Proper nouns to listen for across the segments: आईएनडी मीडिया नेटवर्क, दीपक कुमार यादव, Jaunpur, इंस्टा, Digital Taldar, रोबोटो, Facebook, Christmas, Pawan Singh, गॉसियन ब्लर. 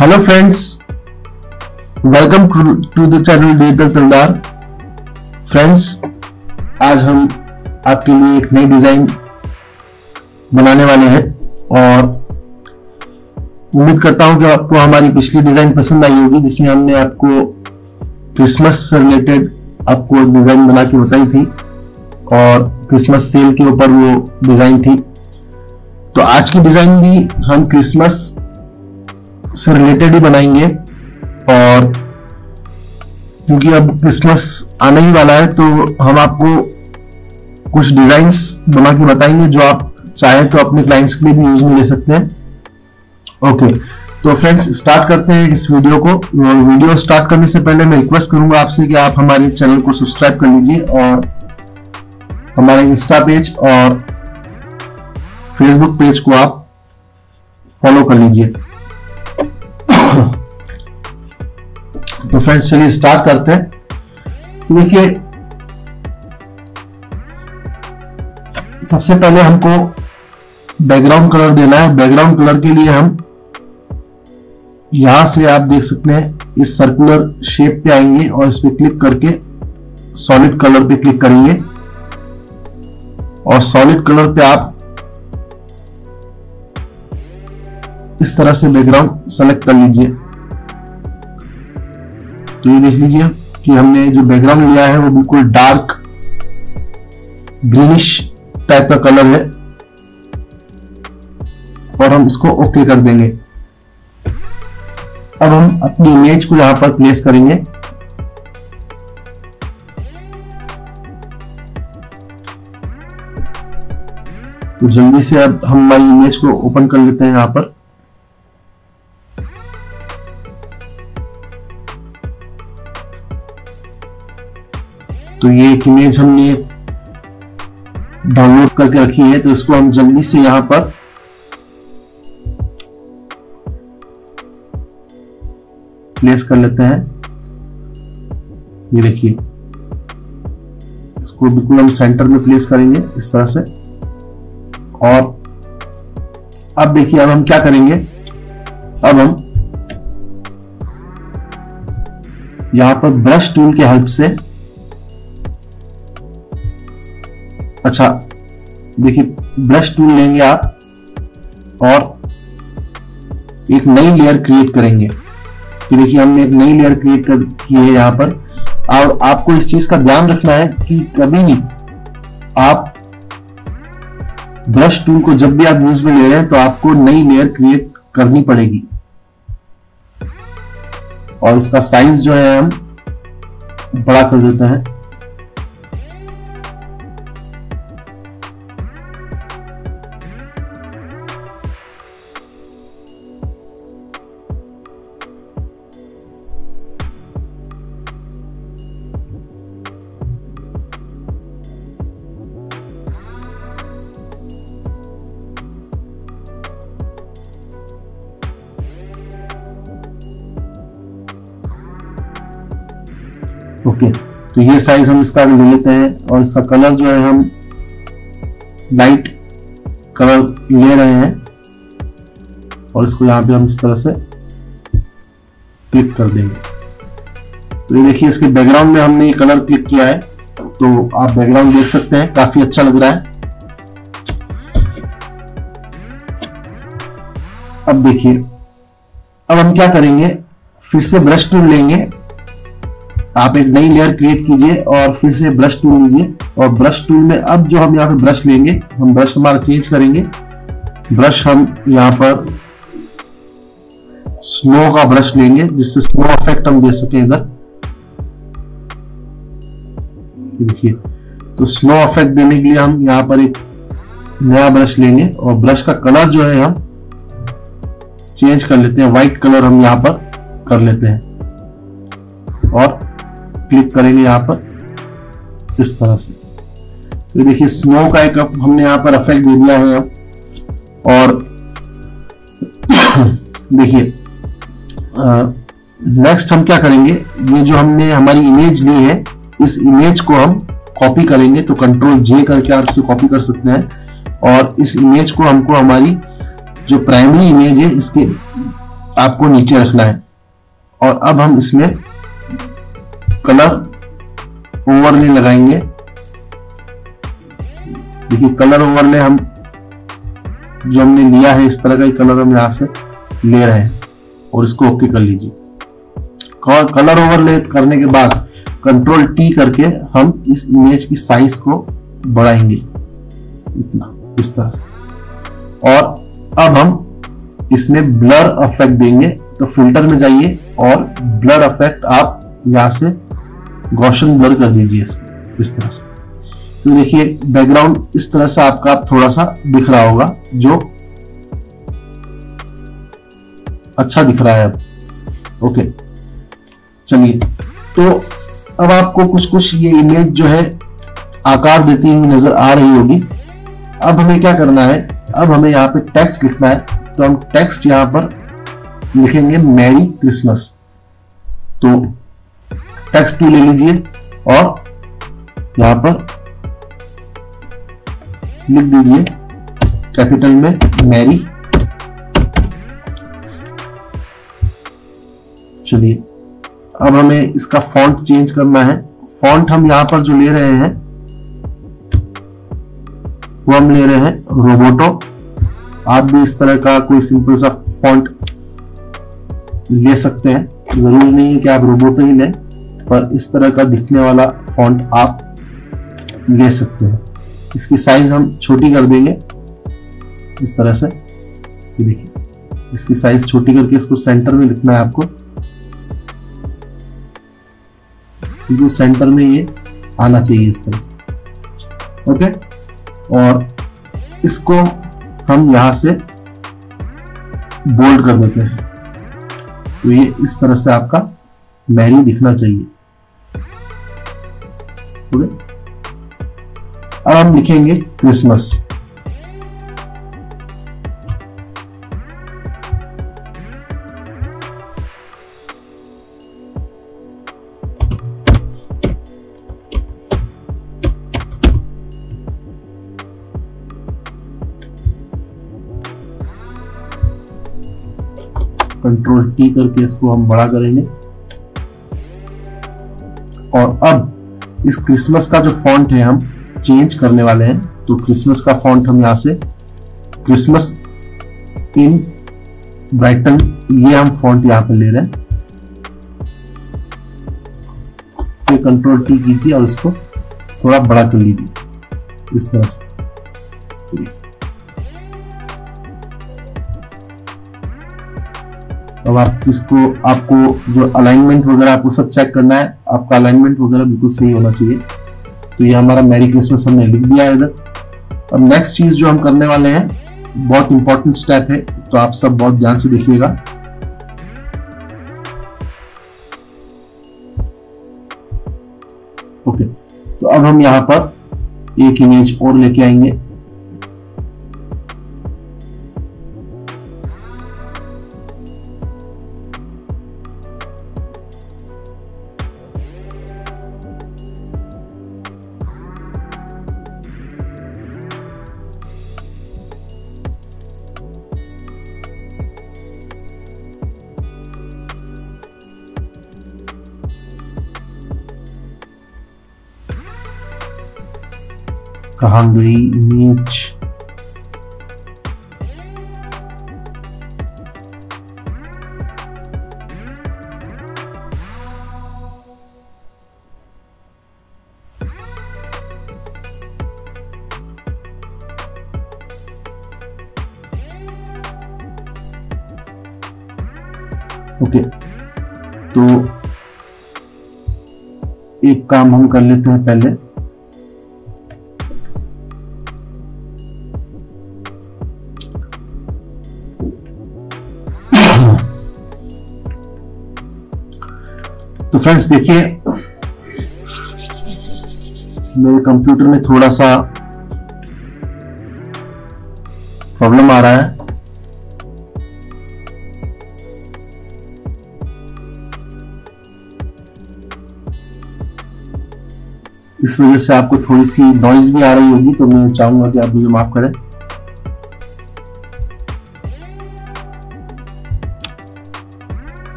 Hello friends, welcome to the channel digital तलदार। Friends, आज हम आपके लिए एक नई डिज़ाइन बनाने वाले हैं और उम्मीद करता हूं कि आपको हमारी पिछली डिज़ाइन पसंद आई होगी, जिसमें हमने आपको क्रिसमस से रिलेटेड आपको एक डिज़ाइन बना के बताई थी और क्रिसमस सेल के ऊपर वो डिज़ाइन थी। तो आज की डिज़ाइन भी हम क्रिसमस से रिलेटेड ही बनाएंगे और क्योंकि अब क्रिसमस आने ही वाला है तो हम आपको कुछ डिजाइंस बना के बताएंगे जो आप चाहे तो अपने क्लाइंट्स के लिए भी यूज में ले सकते हैं। ओके, तो फ्रेंड्स स्टार्ट करते हैं इस वीडियो को। वीडियो स्टार्ट करने से पहले मैं रिक्वेस्ट करूंगा आपसे कि आप हमारे चैनल को सब्सक्राइब कर लीजिए और हमारे इंस्टा पेज और फेसबुक पेज को आप फॉलो कर लीजिए। तो फ्रेंड्स चलिए स्टार्ट करते हैं। देखिए, सबसे पहले हमको बैकग्राउंड कलर देना है। बैकग्राउंड कलर के लिए हम यहां से आप देख सकते हैं इस सर्कुलर शेप पे आएंगे और इस पे क्लिक करके सॉलिड कलर पे क्लिक करेंगे और सॉलिड कलर पे आप इस तरह से बैकग्राउंड सेलेक्ट कर लीजिए। तो ये देख लीजिए कि हमने जो बैकग्राउंड लिया है वो बिल्कुल डार्क ग्रीनिश टाइप का कलर है और हम इसको ओके कर देंगे। अब हम अपनी इमेज को यहां पर प्लेस करेंगे। तो जल्दी से अब हम हमारी इमेज को ओपन कर लेते हैं। यहां पर तो ये एक इमेज हमने डाउनलोड करके रखी है, तो इसको हम जल्दी से यहां पर प्लेस कर लेते हैं। ये देखिए, इसको बिल्कुल हम सेंटर में प्लेस करेंगे इस तरह से। और अब देखिए, अब हम क्या करेंगे, अब हम यहां पर ब्रश टूल की हेल्प से, अच्छा देखिए ब्रश टूल लेंगे आप और एक नई लेयर क्रिएट करेंगे। तो देखिए हमने एक नई लेयर क्रिएट की है यहाँ पर। और आपको इस चीज का ध्यान रखना है कि कभी भी आप ब्रश टूल को जब भी आप यूज में ले रहे हैं तो आपको नई लेयर क्रिएट करनी पड़ेगी और इसका साइज जो है हम बड़ा कर देते हैं। ओके तो ये साइज हम इसका ले लेते हैं और इसका कलर जो है हम लाइट कलर ले रहे हैं और इसको यहाँ पे हम इस तरह से क्लिक कर देंगे। तो ये देखिए, इसके बैकग्राउंड में हमने ये कलर क्लिक किया है तो आप बैकग्राउंड देख सकते हैं, काफी अच्छा लग रहा है। अब देखिए, अब हम क्या करेंगे, फिर से ब्रश टूल लेंगे, आप एक नई लेयर क्रिएट कीजिए और फिर से ब्रश टूल लीजिए और ब्रश टूल में अब जो हम यहाँ पे ब्रश लेंगे, हम ब्रश हमारा चेंज करेंगे। ब्रश हम यहाँ पर स्नो का ब्रश लेंगे जिससे स्नो इफेक्ट हम दे सके इधर। देखिए, तो स्नो इफेक्ट देने के लिए हम यहाँ पर एक नया ब्रश लेंगे और ब्रश का कलर जो है हम चेंज कर लेते हैं। व्हाइट कलर हम यहाँ पर कर लेते हैं और क्लिक करेंगे यहाँ पर इस तरह से। तो देखिए स्नो का एक हमने यहाँ पर इफेक्ट दे दिया है। और देखिए नेक्स्ट हम क्या करेंगे, ये जो हमने हमारी इमेज ली है इस इमेज को हम कॉपी करेंगे। तो कंट्रोल जे करके आप इसे कॉपी कर सकते हैं और इस इमेज को हमको हमारी जो प्राइमरी इमेज है इसके आपको नीचे रखना है। और अब हम इसमें कलर ओवरले लगाएंगे। देखिए कलर ओवरले हम जो हमने लिया है इस तरह का ही कलर हम यहाँ से ले रहे हैं और इसको ओके कर लीजिए। कलर ओवरले करने के बाद कंट्रोल टी करके हम इस इमेज की साइज को बढ़ाएंगे इतना, इस तरह। और अब हम इसमें ब्लर अफेक्ट देंगे, तो फिल्टर में जाइए और ब्लर अफेक्ट आप यहाँ से गॉसियन ब्लर कर दीजिए इसमें, इस तरह से। तो देखिए बैकग्राउंड इस तरह से आपका थोड़ा सा दिख रहा होगा, जो अच्छा दिख रहा है अब। ओके चलिए, तो अब आपको कुछ कुछ ये इमेज जो है आकार देती हुई नजर आ रही होगी। अब हमें क्या करना है, अब हमें यहाँ पे टेक्स्ट लिखना है। तो हम टेक्स्ट यहाँ पर लिखेंगे मैरी क्रिसमस। तो टेक्स्ट टू ले लीजिए और यहाँ पर लिख दीजिए कैपिटल में मैरी। चलिए अब हमें इसका फॉन्ट चेंज करना है। फॉन्ट हम यहाँ पर जो ले रहे हैं वो हम ले रहे हैं रोबोटो। आप भी इस तरह का कोई सिंपल सा फॉन्ट ले सकते हैं, जरूरी नहीं है कि आप रोबोटो ही लें, पर इस तरह का दिखने वाला फॉन्ट आप ले सकते हैं। इसकी साइज हम छोटी कर देंगे इस तरह से। देखिए इसकी साइज छोटी करके इसको सेंटर में लिखना है आपको, तो सेंटर में ये आना चाहिए इस तरह से। ओके, और इसको हम यहाँ से बोल्ड कर देते हैं, तो ये इस तरह से आपका मैरी दिखना चाहिए। ओके, अब हम लिखेंगे क्रिसमस। कंट्रोल टी करके इसको हम बड़ा करेंगे। और अब इस क्रिसमस का जो फॉन्ट है हम चेंज करने वाले हैं। तो क्रिसमस का फॉन्ट हम यहाँ से क्रिसमस इन ब्राइटन, ये हम फॉन्ट यहाँ पे ले रहे हैं। तो कंट्रोल टी कीजिए और इसको थोड़ा बड़ा कर लीजिए इस तरह से। अब आप इसको, आपको जो अलाइनमेंट वगैरह आपको सब चेक करना है, आपका अलाइनमेंट वगैरह बिल्कुल सही होना चाहिए। तो ये हमारा मैरी क्रिसमस हमने लिख दिया है इधर। अब नेक्स्ट चीज जो हम करने वाले हैं बहुत इंपॉर्टेंट स्टेप है, तो आप सब बहुत ध्यान से देखिएगा। ओके, तो अब हम यहाँ पर एक इमेज और लेके आएंगे। कहाँ गई इमेज? ओके, तो एक काम हम कर लेते हैं पहले। तो फ्रेंड्स देखिए मेरे कंप्यूटर में थोड़ा सा प्रॉब्लम आ रहा है, इस वजह से आपको थोड़ी सी नॉइज भी आ रही होगी, तो मैं चाहूंगा कि आप मुझे माफ करें।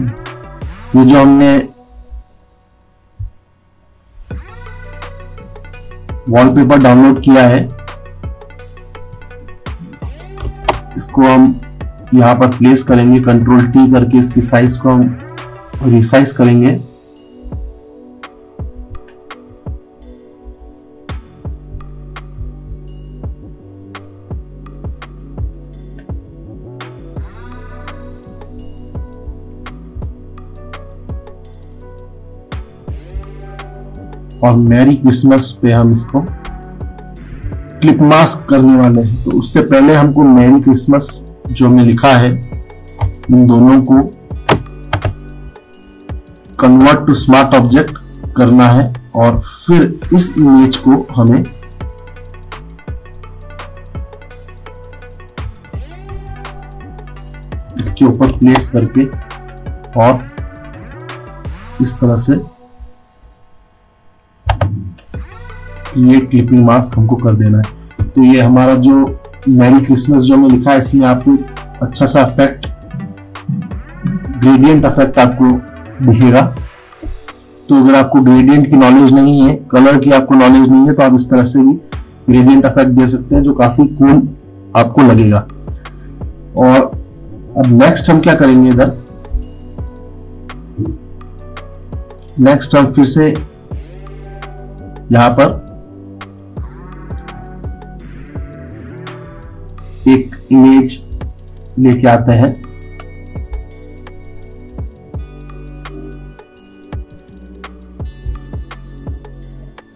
ये जो हमने वॉलपेपर डाउनलोड किया है इसको हम यहाँ पर प्लेस करेंगे, कंट्रोल टी करके इसकी साइज को हम रिसाइज करेंगे। और मैरी क्रिसमस पे हम इसको क्लिप मास्क करने वाले हैं, तो उससे पहले हमको मैरी क्रिसमस जो हमने लिखा है इन दोनों को कन्वर्ट टू स्मार्ट ऑब्जेक्ट करना है और फिर इस इमेज को हमें इसके ऊपर प्लेस करके और इस तरह से ये क्लिपिंग मास्क हमको कर देना है। तो ये हमारा जो मैरी क्रिसमस जो हमने लिखा है इसमें आपको अच्छा सा इफेक्ट, ग्रेडियंट इफेक्ट आपको दिखेगा। तो अगर आपको ग्रेडियंट की नॉलेज नहीं है, कलर की आपको नॉलेज नहीं है, तो आप इस तरह से भी ग्रेडियंट इफेक्ट दे सकते हैं जो काफी कूल आपको लगेगा। और अब नेक्स्ट हम क्या करेंगे, इधर नेक्स्ट हम फिर से यहां पर एक इमेज लेके आते हैं।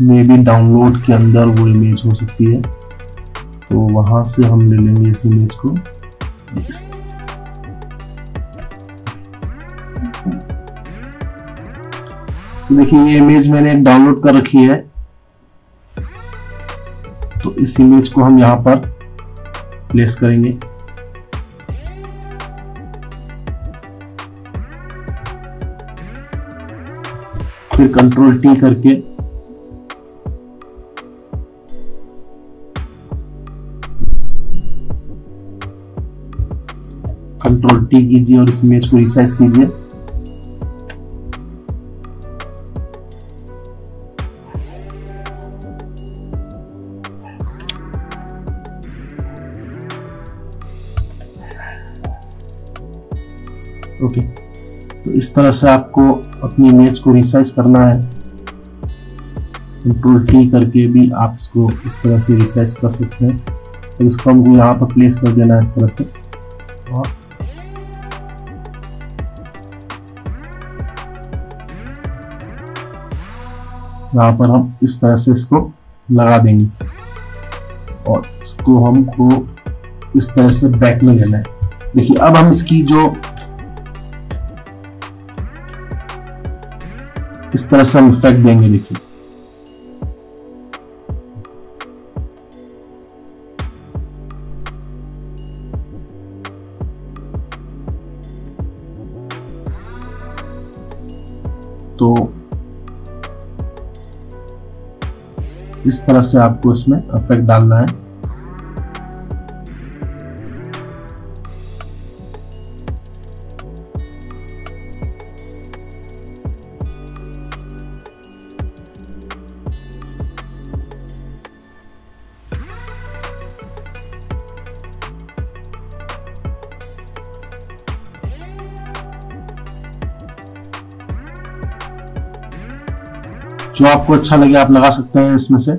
मे बी डाउनलोड के अंदर वो इमेज हो सकती है, तो वहां से हम ले लेंगे इस इमेज को। तो देखिए ये इमेज मैंने डाउनलोड कर रखी है, तो इस इमेज को हम यहां पर प्लेस करेंगे। फिर कंट्रोल टी करके कंट्रोल टी कीजिए और इस इमेज को रिसाइज कीजिए। ओके, तो इस तरह से आपको अपनी इमेज को रिसाइज करना है। कंट्रोल टी करके भी आप इसको इस तरह से रिसाइज कर सकते हैं। तो इसको हमको यहाँ पर प्लेस कर देना है इस तरह से। और यहाँ पर हम इस तरह से इसको लगा देंगे और इसको हमको इस तरह से बैक में लेना है। देखिए अब हम इसकी जो इस तरह से हम इफेक्ट देंगे। देखिए तो इस तरह से आपको इसमें इफेक्ट डालना है। जो आपको अच्छा लगे आप लगा सकते हैं इसमें से।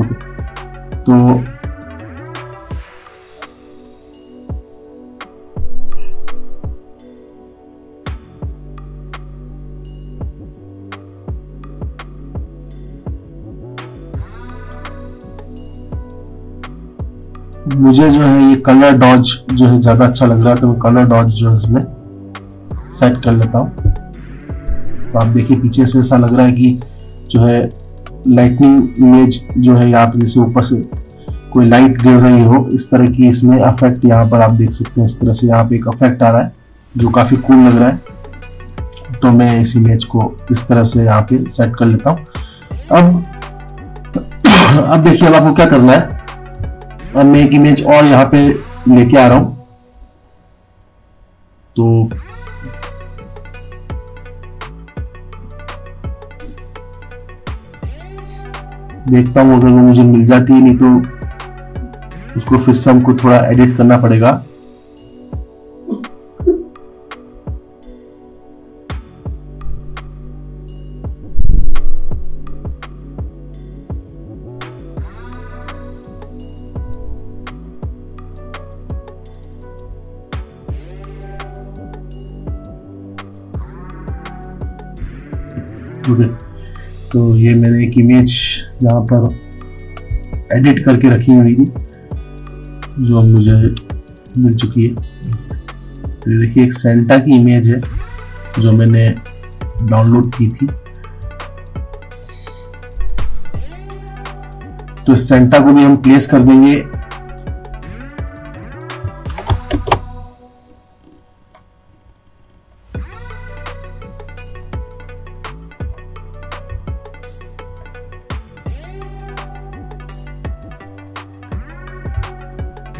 ओके, तो मुझे जो है ये कलर डॉज जो है ज्यादा अच्छा लग रहा है, तो मैं कलर डॉज जो है इसमें सेट कर लेता हूँ। तो आप देखिए पीछे से ऐसा लग रहा है कि जो है लाइटनिंग इमेज जो है यहाँ पे जैसे ऊपर से कोई लाइट गिर रही हो, इस तरह की इसमें अफेक्ट यहाँ पर आप देख सकते हैं। इस तरह से यहाँ पे एक अफेक्ट आ रहा है जो काफी कूल लग रहा है। तो मैं इस इमेज को इस तरह से यहाँ पे सेट कर लेता हूँ। अब अब देखिए अब आपको क्या करना है। अब मैं एक इमेज और यहाँ पे लेके आ रहा हूं, तो देखता हूं अगर वो मुझे मिल जाती है, नहीं तो उसको फिर से हमको थोड़ा एडिट करना पड़ेगा। तो ये मैंने एक इमेज यहाँ पर एडिट करके रखी हुई थी जो अब मुझे मिल चुकी है। तो ये देखिए एक सेंटा की इमेज है जो मैंने डाउनलोड की थी। तो इस सेंटा को भी हम प्लेस कर देंगे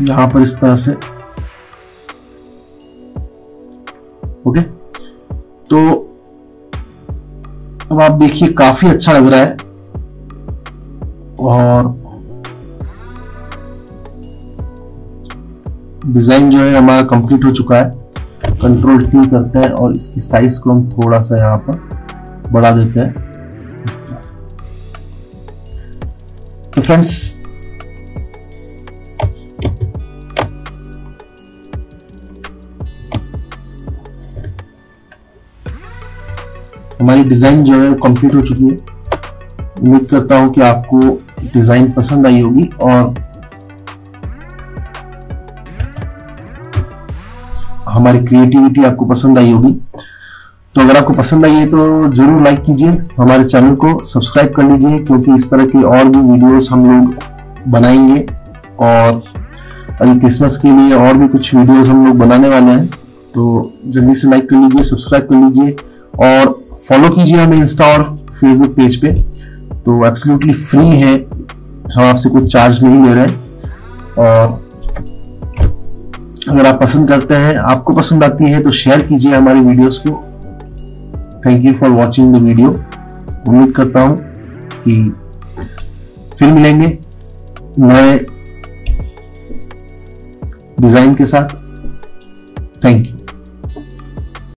यहाँ पर इस तरह से। ओके, तो अब आप देखिए काफी अच्छा लग रहा है। और डिजाइन जो है हमारा कंप्लीट हो चुका है। कंट्रोल T करते हैं और इसकी साइज को हम थोड़ा सा यहाँ पर बढ़ा देते हैं इस तरह से। तो फ्रेंड्स हमारी डिज़ाइन जो है कंप्लीट हो चुकी है। उम्मीद करता हूँ कि आपको डिज़ाइन पसंद आई होगी। और हमारी क्रिएटिविटी आपको पसंद आई होगी। तो अगर आपको पसंद आई है तो ज़रूर लाइक कीजिए, हमारे चैनल को सब्सक्राइब कर लीजिए, क्योंकि इस तरह की और भी वीडियोस हम लोग बनाएंगे। और अभी क्रिसमस के लिए और भी कुछ वीडियोस हम लोग बनाने वाले हैं। तो जल्दी से लाइक कर लीजिए, सब्सक्राइब कर लीजिए और फॉलो कीजिए हमें इंस्टा और फेसबुक पेज पे। तो एब्सोल्युटली फ्री है, हम आपसे कोई चार्ज नहीं ले रहे हैं। और अगर आप पसंद करते हैं, आपको पसंद आती है तो शेयर कीजिए हमारी वीडियोस को। Thank you for watching the video. उम्मीद करता हूँ कि फिर मिलेंगे नए डिज़ाइन के साथ। Thank you.